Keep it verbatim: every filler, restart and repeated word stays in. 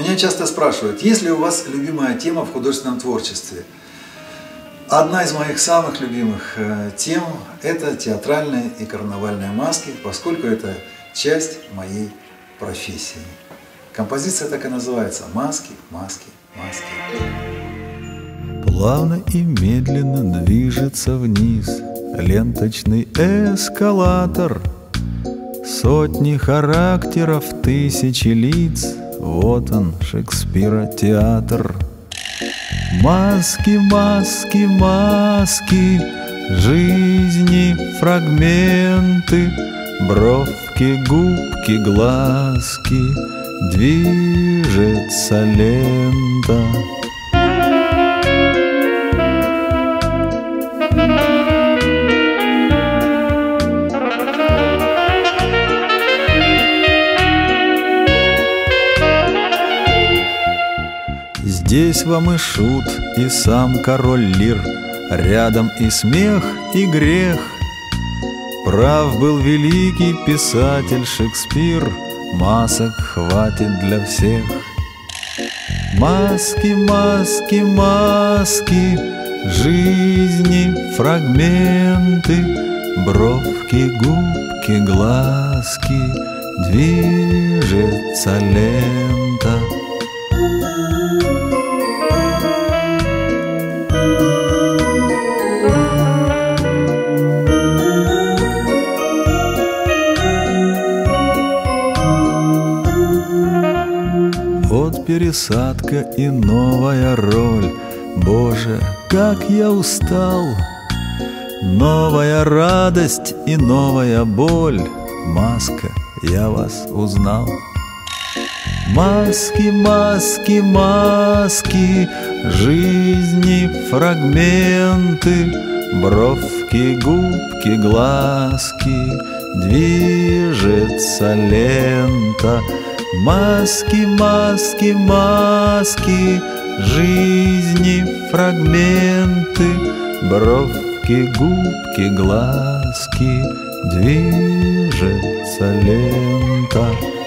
Меня часто спрашивают, есть ли у вас любимая тема в художественном творчестве? Одна из моих самых любимых тем – это театральные и карнавальные маски, поскольку это часть моей профессии. Композиция так и называется – «Маски, маски, маски». Плавно и медленно движется вниз ленточный эскалатор. Сотни характеров, тысячи лиц. Вот он, Шекспира театр. Маски, маски, маски, жизни фрагменты, бровки, губки, глазки, движется лента. Здесь вам и шут, и сам король лир, рядом и смех, и грех. Прав был великий писатель Шекспир, масок хватит для всех. Маски, маски, маски, жизни фрагменты, бровки, губки, глазки, движется лента. Вот пересадка и новая роль. Боже, как я устал! Новая радость и новая боль. Маска, я вас узнал. Маски, маски, маски, жизни фрагменты, бровки, губки, глазки, движется лента. Маски, маски, маски, жизни фрагменты, бровки, губки, глазки, движется лента.